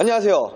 안녕하세요.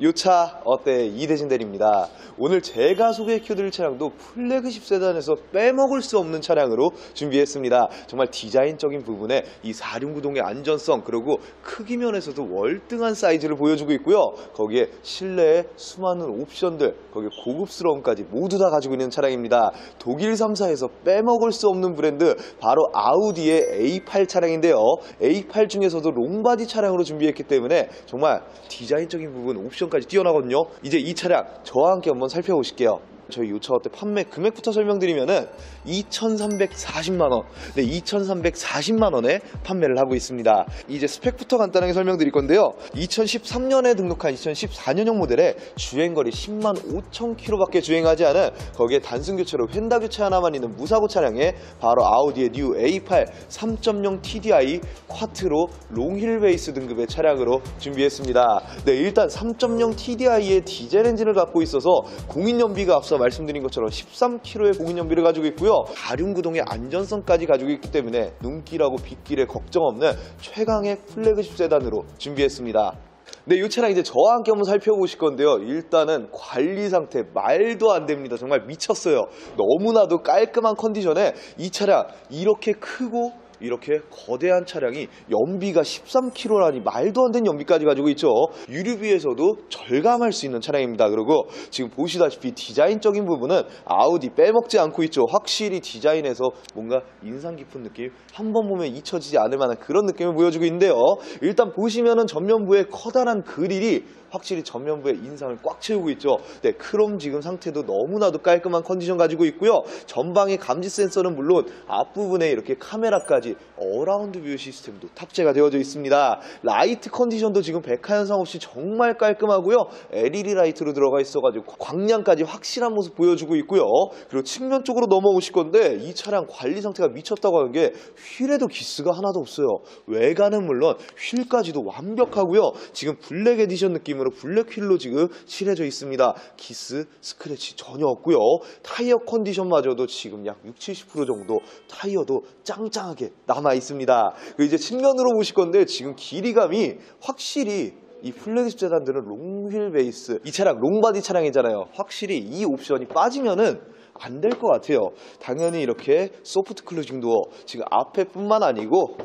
요차어때 이대진대리입니다. 오늘 제가 소개해드릴 차량도 플래그십 세단에서 빼먹을 수 없는 차량으로 준비했습니다. 정말 디자인적인 부분에 이 4륜구동의 안전성, 그리고 크기 면에서도 월등한 사이즈를 보여주고 있고요. 거기에 실내의 수많은 옵션들, 거기에 고급스러움까지 모두 다 가지고 있는 차량입니다. 독일 3사에서 빼먹을 수 없는 브랜드, 바로 아우디의 A8 차량인데요. A8 중에서도 롱바디 차량으로 준비했기 때문에 정말 디자인적인 부분, 옵션 까지 뛰어나거든요. 이제 이 차량 저와 함께 한번 살펴보실게요. 저희 요차어때 판매 금액부터 설명드리면은 2,340만원, 네, 2,340만원에 판매를 하고 있습니다. 이제 스펙부터 간단하게 설명드릴 건데요. 2013년에 등록한 2014년형 모델에 주행거리 10만 5천 km 밖에 주행하지 않은, 거기에 단순교체로 휀다교체 하나만 있는 무사고 차량에 바로 아우디의 뉴 A8 3.0 TDI 콰트로 롱힐 베이스 등급의 차량으로 준비했습니다. 네, 일단 3.0 TDI의 디젤 엔진을 갖고 있어서 공인연비가 앞서 말씀드린 것처럼 13km의 공인연비를 가지고 있고요. 4륜구동의 안전성까지 가지고 있기 때문에 눈길하고 빗길에 걱정 없는 최강의 플래그십 세단으로 준비했습니다. 네, 이 차량 이제 저와 함께 한번 살펴보실 건데요. 일단은 관리 상태 말도 안 됩니다. 정말 미쳤어요. 너무나도 깔끔한 컨디션에 이 차량, 이렇게 크고 이렇게 거대한 차량이 연비가 13km라니 말도 안 되는 연비까지 가지고 있죠. 유류비에서도 절감할 수 있는 차량입니다. 그리고 지금 보시다시피 디자인적인 부분은 아우디 빼먹지 않고 있죠. 확실히 디자인에서 뭔가 인상 깊은 느낌, 한번 보면 잊혀지지 않을 만한 그런 느낌을 보여주고 있는데요. 일단 보시면은 전면부에 커다란 그릴이 확실히 전면부에 인상을 꽉 채우고 있죠. 네, 크롬 지금 상태도 너무나도 깔끔한 컨디션 가지고 있고요. 전방의 감지 센서는 물론 앞부분에 이렇게 카메라까지 어라운드 뷰 시스템도 탑재가 되어져 있습니다. 라이트 컨디션도 지금 백화현상 없이 정말 깔끔하고요. LED 라이트로 들어가 있어가지고 광량까지 확실한 모습 보여주고 있고요. 그리고 측면 쪽으로 넘어오실 건데 이 차량 관리 상태가 미쳤다고 하는 게 휠에도 기스가 하나도 없어요. 외관은 물론 휠까지도 완벽하고요. 지금 블랙 에디션 느낌 블랙 휠로 지금 칠해져 있습니다. 기스, 스크래치 전혀 없고요. 타이어 컨디션마저도 지금 약 60-70% 정도 타이어도 짱짱하게 남아있습니다. 이제 측면으로 보실 건데 지금 길이감이 확실히 이 플래그십 세단들은 롱휠 베이스, 이 차량 롱바디 차량이잖아요. 확실히 이 옵션이 빠지면은 안 될 것 같아요. 당연히 이렇게 소프트 클로징 도어, 지금 앞에 뿐만 아니고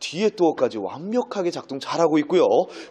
뒤에 도어까지 완벽하게 작동 잘하고 있고요.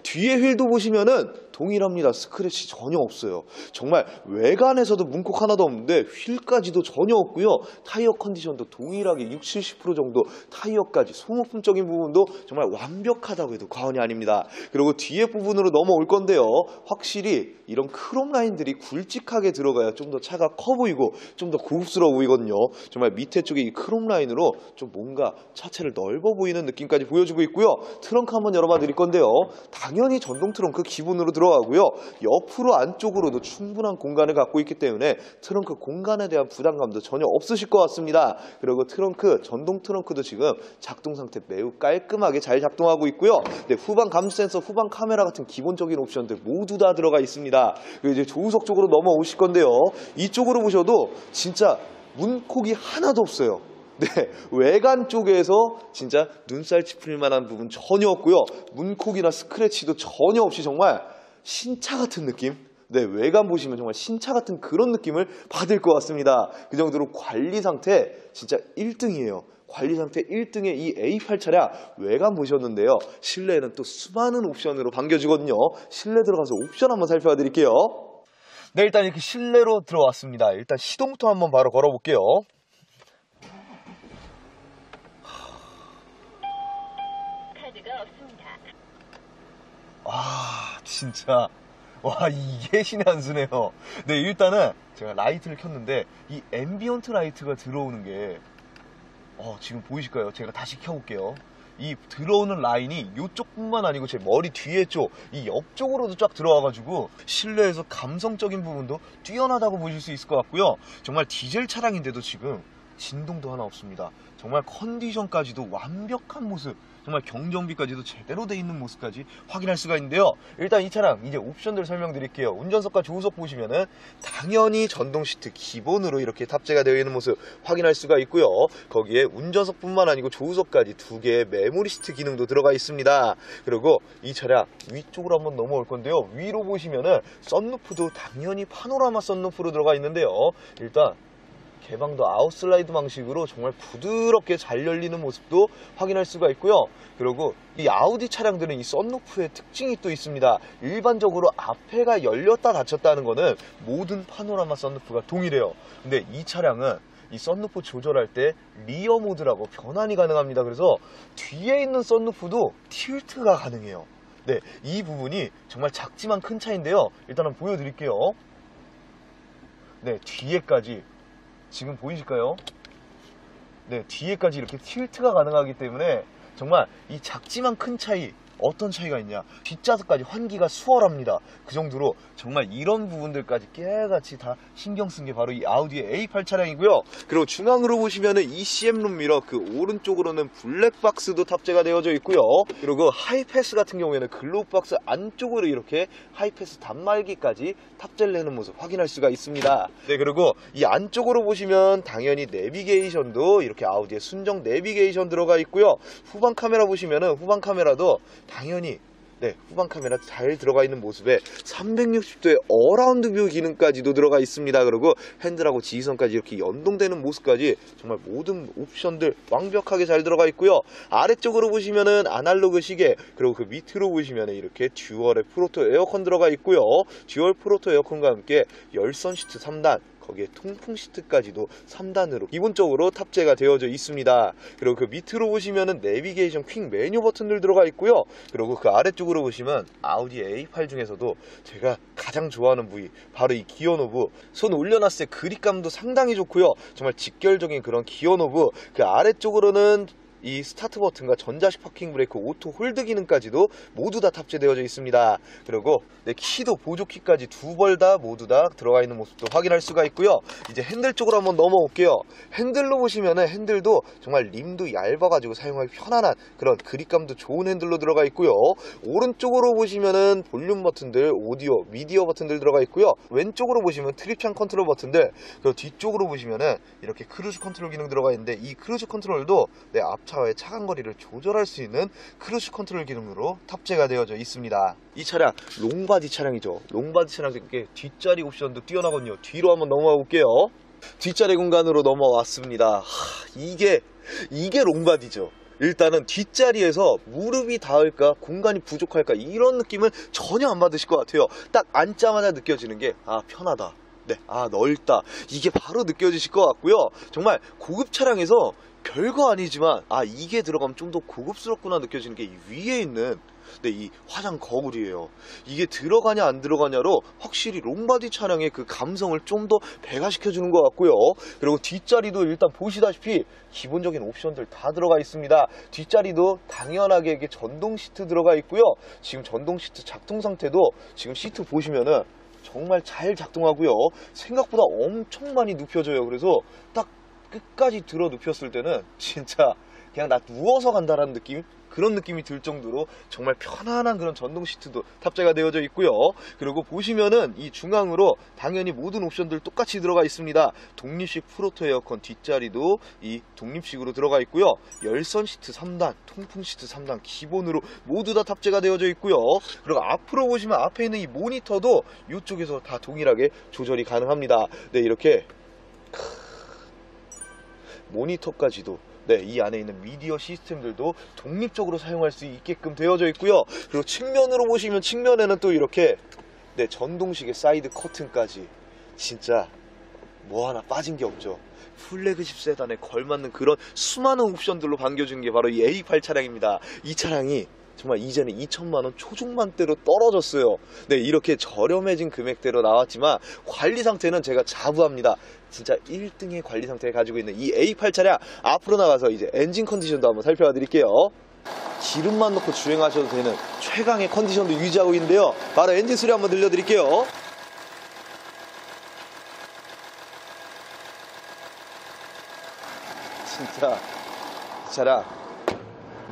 뒤에 휠도 보시면은 동일합니다. 스크래치 전혀 없어요. 정말 외관에서도 문콕 하나도 없는데 휠까지도 전혀 없고요. 타이어 컨디션도 동일하게 60-70% 정도, 타이어까지 소모품적인 부분도 정말 완벽하다고 해도 과언이 아닙니다. 그리고 뒤에 부분으로 넘어올 건데요. 확실히 이런 크롬 라인들이 굵직하게 들어가야 좀 더 차가 커 보이고 좀 더 고급스러워 보이거든요. 정말 밑에 쪽에 이 크롬 라인으로 좀 뭔가 차체를 넓어 보이는 느낌까지 보여주고 있고요. 트렁크 한번 열어봐 드릴 건데요. 당연히 전동 트렁크 기본으로 들어가고요. 옆으로 안쪽으로도 충분한 공간을 갖고 있기 때문에 트렁크 공간에 대한 부담감도 전혀 없으실 것 같습니다. 그리고 트렁크, 전동 트렁크도 지금 작동 상태 매우 깔끔하게 잘 작동하고 있고요. 네, 후방 감지 센서, 후방 카메라 같은 기본적인 옵션들 모두 다 들어가 있습니다. 그리고 이제 조우석 쪽으로 넘어오실 건데요. 이쪽으로 보셔도 진짜 문콕이 하나도 없어요. 네, 외관 쪽에서 진짜 눈살 찌푸릴 만한 부분 전혀 없고요. 문콕이나 스크래치도 전혀 없이 정말 신차 같은 느낌? 네, 외관 보시면 정말 신차 같은 그런 느낌을 받을 것 같습니다. 그 정도로 관리 상태 진짜 1등이에요. 관리 상태 1등의 이 A8 차량 외관 보셨는데요. 실내에는 또 수많은 옵션으로 반겨주거든요. 실내 들어가서 옵션 한번 살펴봐 드릴게요. 네, 일단 이렇게 실내로 들어왔습니다. 일단 시동부터 한번 바로 걸어볼게요. 와, 진짜 와, 이게 신의 한 수네요. 네, 일단은 제가 라이트를 켰는데 이 앰비언트 라이트가 들어오는 게 지금 보이실까요? 제가 다시 켜볼게요. 이 들어오는 라인이 이쪽뿐만 아니고 제 머리 뒤에 쪽, 이 옆쪽으로도 쫙 들어와가지고 실내에서 감성적인 부분도 뛰어나다고 보실 수 있을 것 같고요. 정말 디젤 차량인데도 지금 진동도 하나 없습니다. 정말 컨디션까지도 완벽한 모습 정말 경정비까지도 제대로 돼 있는 모습까지 확인할 수가 있는데요. 일단 이 차량 이제 옵션들 설명드릴게요. 운전석과 조수석 보시면은 당연히 전동 시트 기본으로 이렇게 탑재가 되어 있는 모습 확인할 수가 있고요. 거기에 운전석뿐만 아니고 조수석까지 두 개의 메모리 시트 기능도 들어가 있습니다. 그리고 이 차량 위쪽으로 한번 넘어올 건데요. 위로 보시면은 썬루프도 당연히 파노라마 썬루프로 들어가 있는데요. 일단 개방도 아웃슬라이드 방식으로 정말 부드럽게 잘 열리는 모습도 확인할 수가 있고요. 그리고 이 아우디 차량들은 이 썬루프의 특징이 또 있습니다. 일반적으로 앞에가 열렸다 닫혔다는 거는 모든 파노라마 썬루프가 동일해요. 근데 이 차량은 이 썬루프 조절할 때 리어 모드라고 변환이 가능합니다. 그래서 뒤에 있는 썬루프도 틸트가 가능해요. 네, 이 부분이 정말 작지만 큰 차인데요. 일단 한번 보여드릴게요. 네, 뒤에까지 지금 보이실까요? 네, 뒤에까지 이렇게 틸트가 가능하기 때문에 정말 이 작지만 큰 차이, 어떤 차이가 있냐, 뒷좌석까지 환기가 수월합니다. 그 정도로 정말 이런 부분들까지 깨같이 다 신경 쓴 게 바로 이 아우디의 A8 차량이고요. 그리고 중앙으로 보시면은 ECM 룸미러, 그 오른쪽으로는 블랙박스도 탑재가 되어져 있고요. 그리고 하이패스 같은 경우에는 글로브박스 안쪽으로 이렇게 하이패스 단말기까지 탑재를 해놓은 모습 확인할 수가 있습니다. 네, 그리고 이 안쪽으로 보시면 당연히 내비게이션도 이렇게 아우디의 순정 내비게이션 들어가 있고요. 후방 카메라 보시면은 후방 카메라도 당연히 네, 후방 카메라 잘 들어가 있는 모습에 360도의 어라운드 뷰 기능까지도 들어가 있습니다. 그리고 핸들하고 지휘선까지 이렇게 연동되는 모습까지 정말 모든 옵션들 완벽하게 잘 들어가 있고요. 아래쪽으로 보시면은 아날로그 시계, 그리고 그 밑으로 보시면은 이렇게 듀얼의 프로토 에어컨 들어가 있고요. 듀얼 프로토 에어컨과 함께 열선 시트 3단, 거기에 통풍 시트까지도 3단으로 기본적으로 탑재가 되어져 있습니다. 그리고 그 밑으로 보시면은 내비게이션 퀵 메뉴 버튼들 들어가 있고요. 그리고 그 아래쪽으로 보시면 아우디 A8 중에서도 제가 가장 좋아하는 부위, 바로 이 기어 노브. 손 올려놨을 때 그립감도 상당히 좋고요. 정말 직결적인 그런 기어 노브. 그 아래쪽으로는 이 스타트 버튼과 전자식 파킹 브레이크, 오토 홀드 기능까지도 모두 다 탑재되어져 있습니다. 그리고 네, 키도 보조키까지 두 벌 다 모두 다 들어가 있는 모습도 확인할 수가 있고요. 이제 핸들 쪽으로 한번 넘어올게요. 핸들로 보시면은 핸들도 정말 림도 얇아가지고 사용하기 편안한 그런 그립감도 좋은 핸들로 들어가 있고요. 오른쪽으로 보시면은 볼륨 버튼들, 오디오, 미디어 버튼들 들어가 있고요. 왼쪽으로 보시면 트립창 컨트롤 버튼들, 그리고 뒤쪽으로 보시면은 이렇게 크루즈 컨트롤 기능 들어가 있는데, 이 크루즈 컨트롤도 네, 앞차 차와의 차간거리를 조절할 수 있는 크루즈 컨트롤 기능으로 탑재가 되어져 있습니다. 이 차량 롱바디 차량이죠. 롱바디 차량과 함께 뒷자리 옵션도 뛰어나거든요. 뒤로 한번 넘어가 볼게요. 뒷자리 공간으로 넘어왔습니다. 이게 롱바디죠. 일단은 뒷자리에서 무릎이 닿을까, 공간이 부족할까, 이런 느낌은 전혀 안 받으실 것 같아요. 딱 앉자마자 느껴지는 게 아, 편하다, 네, 아, 넓다, 이게 바로 느껴지실 것 같고요. 정말 고급 차량에서 별거 아니지만 아, 이게 들어가면 좀 더 고급스럽구나 느껴지는 게 위에 있는 네, 이 화장 거울이에요. 이게 들어가냐 안 들어가냐로 확실히 롱바디 차량의 그 감성을 좀 더 배가시켜주는 것 같고요. 그리고 뒷자리도 일단 보시다시피 기본적인 옵션들 다 들어가 있습니다. 뒷자리도 당연하게 이게 전동 시트 들어가 있고요. 지금 전동 시트 작동 상태도 지금 시트 보시면은 정말 잘 작동하고요. 생각보다 엄청 많이 눕혀져요. 그래서 딱 끝까지 들어 눕혔을 때는 진짜 그냥 나 누워서 간다라는 느낌? 그런 느낌이 들 정도로 정말 편안한 그런 전동 시트도 탑재가 되어져 있고요. 그리고 보시면은 이 중앙으로 당연히 모든 옵션들 똑같이 들어가 있습니다. 독립식 프로토 에어컨, 뒷자리도 이 독립식으로 들어가 있고요. 열선 시트 3단, 통풍 시트 3단 기본으로 모두 다 탑재가 되어져 있고요. 그리고 앞으로 보시면 앞에 있는 이 모니터도 이쪽에서 다 동일하게 조절이 가능합니다. 네, 이렇게 모니터까지도 네, 이 안에 있는 미디어 시스템들도 독립적으로 사용할 수 있게끔 되어져 있고요. 그리고 측면으로 보시면 측면에는 또 이렇게 네, 전동식의 사이드 커튼까지 진짜 뭐 하나 빠진 게 없죠. 플래그십 세단에 걸맞는 그런 수많은 옵션들로 반겨주는 게 바로 이 A8 차량입니다. 이 차량이 정말 이제는 2천만원 초중반대로 떨어졌어요. 네, 이렇게 저렴해진 금액대로 나왔지만 관리 상태는 제가 자부합니다. 진짜 1등의 관리 상태를 가지고 있는 이 A8 차량, 앞으로 나가서 이제 엔진 컨디션도 한번 살펴봐 드릴게요. 기름만 넣고 주행하셔도 되는 최강의 컨디션도 유지하고 있는데요. 바로 엔진 소리 한번 들려드릴게요. 진짜 이 차량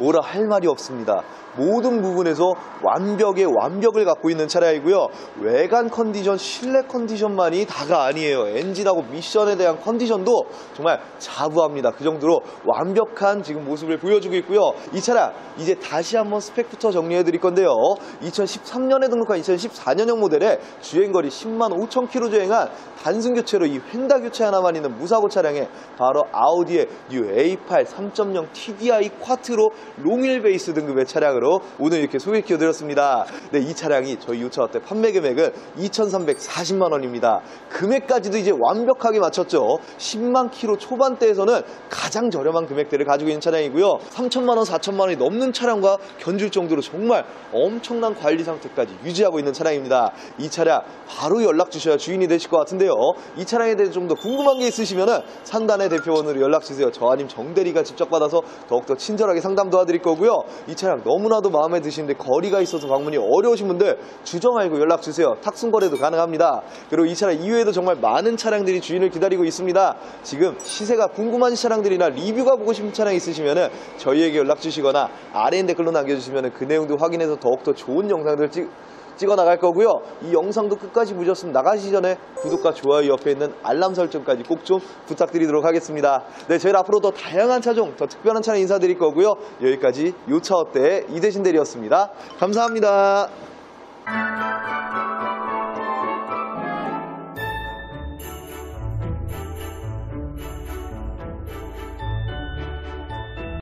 뭐라 할 말이 없습니다. 모든 부분에서 완벽의 완벽을 갖고 있는 차량이고요. 외관 컨디션, 실내 컨디션만이 다가 아니에요. 엔진하고 미션에 대한 컨디션도 정말 자부합니다. 그 정도로 완벽한 지금 모습을 보여주고 있고요. 이 차량 이제 다시 한번 스펙부터 정리해 드릴 건데요. 2013년에 등록한 2014년형 모델에 주행거리 10만 5천 km 주행한 단순 교체로 이 휀다 교체 하나만 있는 무사고 차량에 바로 아우디의 뉴 A8 3.0 TDI 콰트로 롱휠 베이스 등급의 차량으로 오늘 이렇게 소개시켜 드렸습니다. 네, 이 차량이 저희 요차어때 판매 금액은 2,340만 원입니다. 금액까지도 이제 완벽하게 맞췄죠. 10만 km 초반대에서는 가장 저렴한 금액대를 가지고 있는 차량이고요. 3천만 원, 4천만 원이 넘는 차량과 견줄 정도로 정말 엄청난 관리 상태까지 유지하고 있는 차량입니다. 이 차량 바로 연락 주셔야 주인이 되실 것 같은데요. 이 차량에 대해서 좀 더 궁금한 게 있으시면은 상단의 대표원으로 연락 주세요. 저 아님 정대리가 직접 받아서 더욱더 친절하게 상담 도와드릴 거고요. 이 차량 너무나도 마음에 드시는데 거리가 있어서 방문이 어려우신 분들 주저 말고 연락 주세요. 탁순 거래도 가능합니다. 그리고 이 차량 이외에도 정말 많은 차량들이 주인을 기다리고 있습니다. 지금 시세가 궁금한 차량들이나 리뷰가 보고 싶은 차량 있으시면은 저희에게 연락 주시거나 아래 댓글로 남겨주시면은 그 내용도 확인해서 더욱더 좋은 영상들 찍어 나갈 거고요. 이 영상도 끝까지 보셨으면 나가시기 전에 구독과 좋아요 옆에 있는 알람 설정까지 꼭 좀 부탁드리도록 하겠습니다. 네, 저희는 앞으로 더 다양한 차종, 더 특별한 차량 인사드릴 거고요. 여기까지 요차어때 이대신 대리였습니다. 감사합니다.